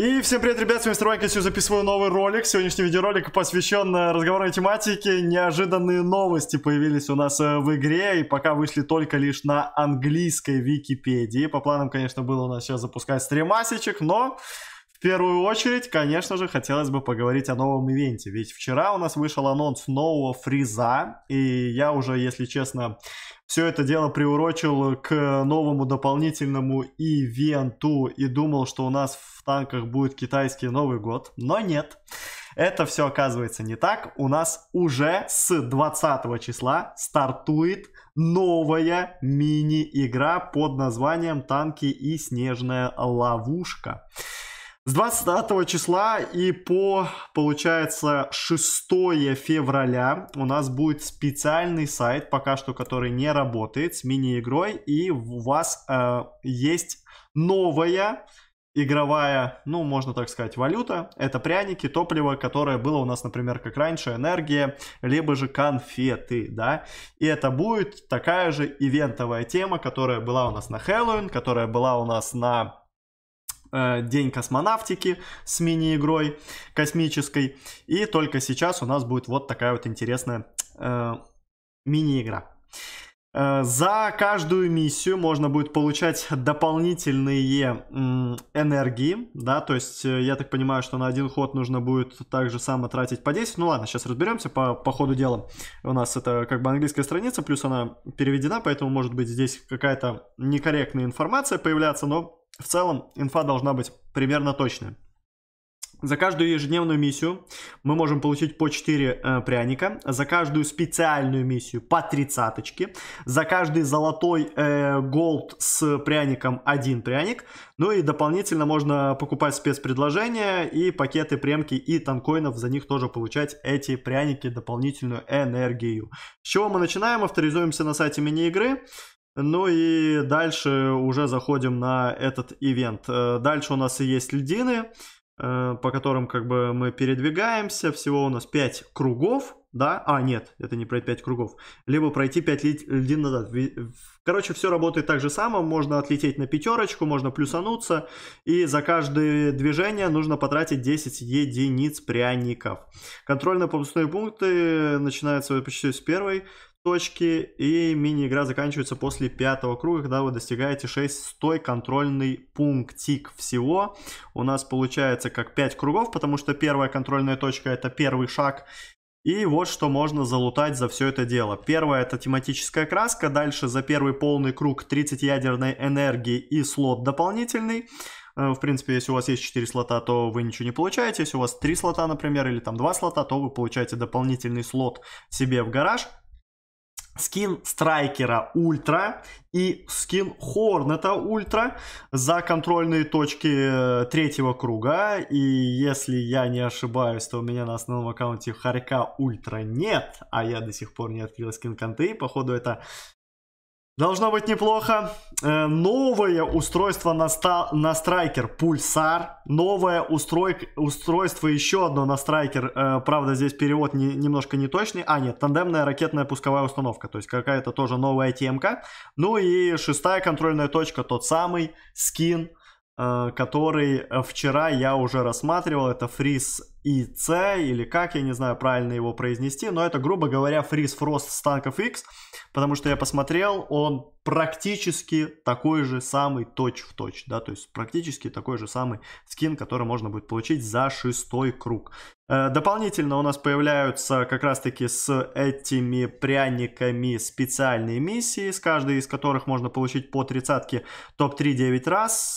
И всем привет, ребят, с вами Страйкер, я записываю новый ролик. Сегодняшний видеоролик посвящен разговорной тематике. Неожиданные новости появились у нас в игре и пока вышли только лишь на английской Википедии. По планам, конечно, было у нас сейчас запускать стримасичек, но в первую очередь, конечно же, хотелось бы поговорить о новом ивенте. Ведь вчера у нас вышел анонс нового фриза, и я уже, если честно, все это дело приурочил к новому дополнительному ивенту и думал, что у нас в танках будет китайский Новый год, но нет. Это все оказывается не так. У нас уже с 20 числа стартует новая мини-игра под названием «Танки и снежная ловушка». С 20 числа и по, получается, 6 февраля у нас будет специальный сайт, пока что который не работает, с мини-игрой. И у вас есть новая игровая, ну, можно так сказать, валюта. Это пряники, топливо, которое было у нас, например, как раньше, энергия, либо же конфеты, да. И это будет такая же ивентовая тема, которая была у нас на Хэллоуин, которая была у нас на День космонавтики с мини-игрой космической. И только сейчас у нас будет вот такая вот интересная мини-игра. За каждую миссию можно будет получать дополнительные энергии, да, то есть я так понимаю, что на один ход нужно будет так же само тратить по 10, ну ладно, сейчас разберемся по ходу дела, у нас это как бы английская страница, плюс она переведена, поэтому может быть здесь какая-то некорректная информация появляться, но в целом инфа должна быть примерно точная. За каждую ежедневную миссию мы можем получить по 4 пряника, за каждую специальную миссию по 30-очки, за каждый золотой голд с пряником 1 пряник, ну и дополнительно можно покупать спецпредложения и пакеты премки и танкоинов, за них тоже получать эти пряники, дополнительную энергию. С чего мы начинаем? Авторизуемся на сайте мини-игры. Ну и дальше уже заходим на этот ивент. Дальше у нас и есть льдины, по которым как бы мы передвигаемся. Всего у нас 5 кругов, да? А, нет, это не пройти 5 кругов. Либо пройти 5 льдин назад. Короче, все работает так же само. Можно отлететь на 5-очку, можно плюсануться. И за каждое движение нужно потратить 10 единиц пряников. Контрольно-пропускные пункты начинаются почти с первой точки, и мини-игра заканчивается после 5-го круга, когда вы достигаете 600 контрольный пунктик. Всего у нас получается как 5 кругов, потому что первая контрольная точка — это первый шаг. И вот что можно залутать за все это дело. Первое — это тематическая краска, дальше за первый полный круг 30 ядерной энергии и слот дополнительный. В принципе, если у вас есть 4 слота, то вы ничего не получаете. Если у вас 3 слота, например, или там 2 слота, то вы получаете дополнительный слот себе в гараж. Скин Страйкера Ультра и скин Хорнета Ультра за контрольные точки 3-го круга. И если я не ошибаюсь, то у меня на основном аккаунте Хорька Ультра нет. А я до сих пор не открыл скин Конты. Походу это должно быть неплохо. Новое устройство на Страйкер Пульсар. Новое устройство еще одно на Страйкер. Правда, здесь перевод немножко неточный. А, нет, тандемная ракетная пусковая установка. То есть какая-то тоже новая темка. Ну и 6-я контрольная точка. Тот самый скин, который вчера я уже рассматривал. Это ФРИЗ ИЦ, или как, я не знаю, правильно его произнести, но это, грубо говоря, ФРИЗ ФРОСТ с танков X, потому что я посмотрел, он практически такой же самый точь-в-точь, да, то есть практически такой же самый скин, который можно будет получить за 6-й круг. Дополнительно у нас появляются как раз-таки с этими пряниками специальные миссии, с каждой из которых можно получить по 30-ке топ-3 9 раз,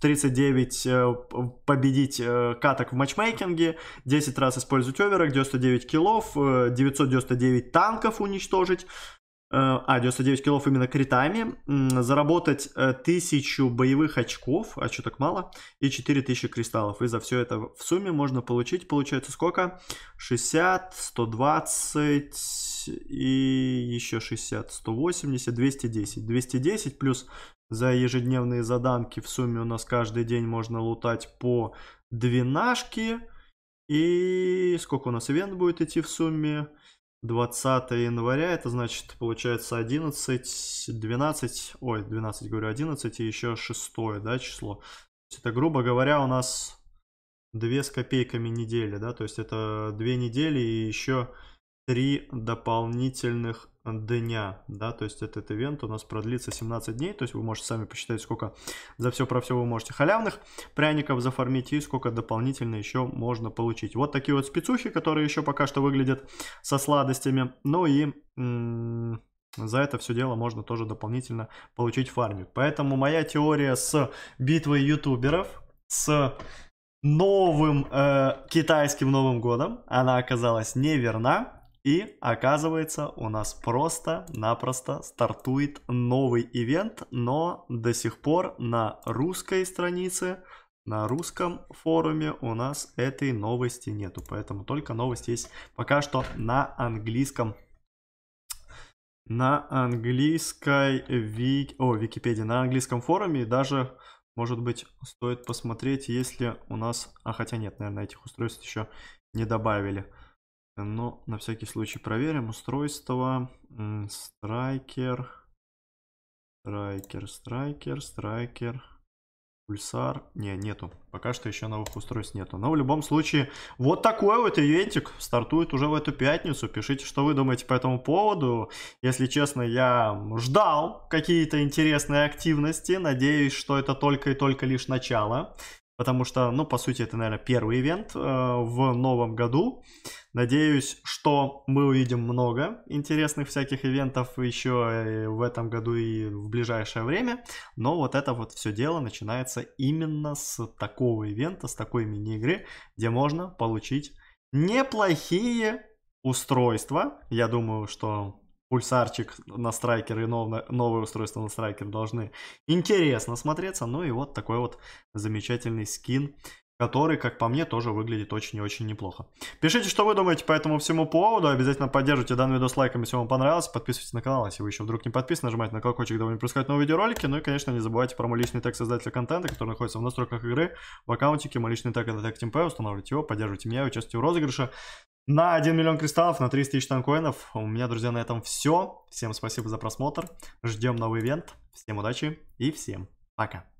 39 победить каток в матчмейке, 10 раз использовать овера, 99 киллов, 999 танков уничтожить, 99 киллов именно критами, заработать 1000 боевых очков, а что так мало, и 4000 кристаллов. И за все это в сумме можно получить, получается, сколько? 60, 120 и еще 60, 180, 210. 210 плюс за ежедневные заданки в сумме у нас каждый день можно лутать по 12. И сколько у нас ивент будет идти в сумме? 20 января, это значит, получается 11, 12, ой, 12, говорю, 11 и еще 6, да, число. Это, грубо говоря, у нас 2 с копейками недели, да, то есть это 2 недели и еще 3 дополнительных дня, да, то есть этот ивент у нас продлится 17 дней, то есть вы можете сами посчитать, сколько за все про все вы можете халявных пряников зафармить и сколько дополнительно еще можно получить. Вот такие вот спецухи, которые еще пока что выглядят со сладостями, ну и за это все дело можно тоже дополнительно получить фармик. Поэтому моя теория с битвой ютуберов, с новым китайским Новым годом, она оказалась неверна. И оказывается, у нас просто-напросто стартует новый ивент, но до сих пор на русской странице, на русском форуме у нас этой новости нету. Поэтому только новость есть пока что на английском. На английской Википедии, на английском форуме. И даже, может быть, стоит посмотреть, если у нас... А хотя нет, наверное, этих устройств еще не добавили. Но на всякий случай проверим устройство. Страйкер. Пульсар. Не, нету. Пока что еще новых устройств нету. Но в любом случае, вот такой вот ивентик стартует уже в эту пятницу. Пишите, что вы думаете по этому поводу. Если честно, я ждал какие-то интересные активности. Надеюсь, что это только и только лишь начало. Потому что, ну, по сути, это, наверное, первый ивент в новом году. Надеюсь, что мы увидим много интересных всяких ивентов еще в этом году и в ближайшее время. Но вот это вот все дело начинается именно с такого ивента, с такой мини-игры, где можно получить неплохие устройства. Я думаю, что... Пульсарчик на страйкер и новое устройство на страйкер должны интересно смотреться. Ну и вот такой вот замечательный скин, который, как по мне, тоже выглядит очень и очень неплохо. Пишите, что вы думаете по этому всему поводу. Обязательно поддержите данный видос лайком, если вам понравилось. Подписывайтесь на канал, если вы еще вдруг не подписаны. Нажимайте на колокольчик, дабы не пропускать новые видеоролики. Ну и, конечно, не забывайте про мой личный тег создателя контента, который находится в настройках игры, в аккаунтике. Мой личный тег — это тег teamp. Устанавливайте его, поддерживайте меня и участвуйте в розыгрыше. На 1 миллион кристаллов, на 300 тысяч танкоинов. У меня, друзья, на этом все. Всем спасибо за просмотр. Ждем новый ивент. Всем удачи и всем пока.